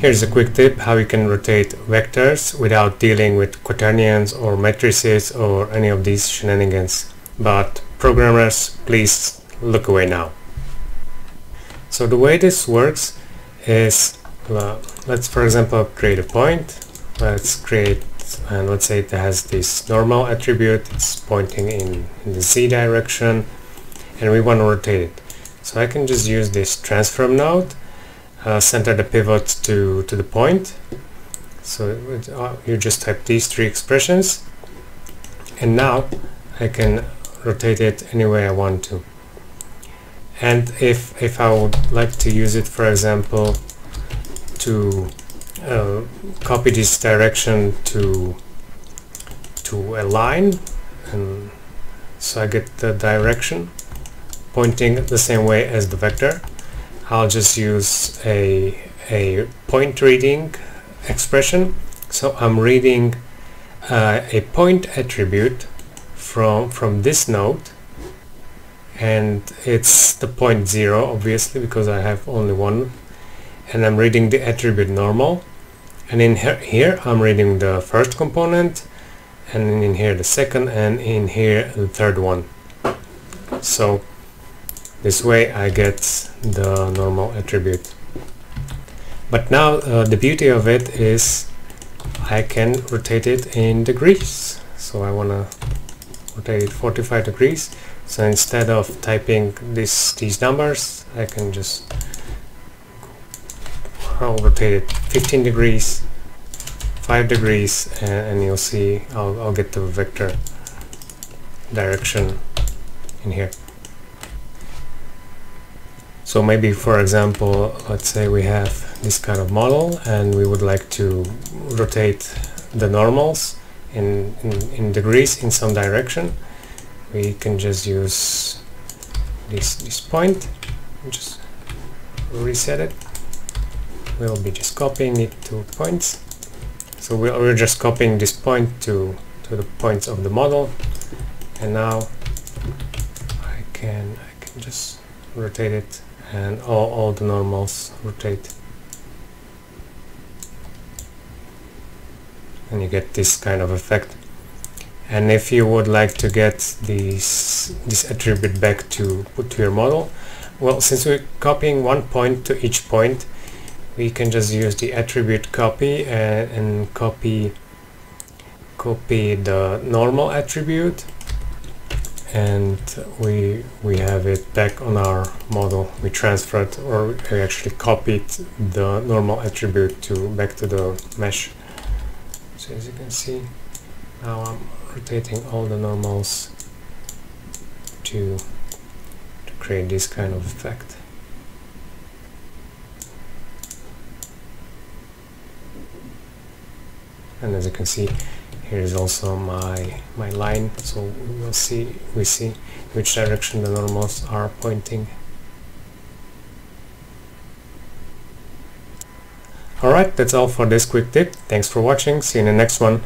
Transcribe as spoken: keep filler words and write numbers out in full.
Here's a quick tip how you can rotate vectors without dealing with quaternions or matrices or any of these shenanigans. But programmers, please look away now. So the way this works is, well, let's for example create a point. Let's create, and let's say it has this normal attribute. It's pointing in, in the z direction, and we want to rotate it. So I can just use this transform node. Uh, center the pivot to, to the point. So it would, uh, you just type these three expressions, and now I can rotate it any way I want to. And if, if I would like to use it, for example, to uh, copy this direction to, to a line, and so I get the direction pointing the same way as the vector, I'll just use a, a point reading expression. So I'm reading uh, a point attribute from, from this node, and it's the point zero, obviously, because I have only one, and I'm reading the attribute normal, and in here, here I'm reading the first component, and in here the second, and in here the third one. So this way I get the normal attribute. But now uh, the beauty of it is I can rotate it in degrees. So I want to rotate it forty-five degrees. So instead of typing this, these numbers, I can just I'll rotate it fifteen degrees, five degrees, and, and you'll see I'll, I'll get the vector direction in here. So maybe, for example, let's say we have this kind of model and we would like to rotate the normals in, in, in degrees in some direction. We can just use this, this point and just reset it. We'll be just copying it to points. So we'll, we're just copying this point to, to the points of the model. And now I can, I can just rotate it, and all, all the normals rotate, and you get this kind of effect. And if you would like to get these, this attribute back to put to your model, well, since we're copying one point to each point, we can just use the attribute copy and, and copy copy the normal attribute, and we we have it back on our model. We transferred, or we actually copied the normal attribute to back to the mesh. So as you can see, now I'm rotating all the normals to, to create this kind of effect. And as you can see, here is also my my line, so we'll see we see which direction the normals are pointing. All right, that's all for this quick tip. Thanks for watching. See you in the next one.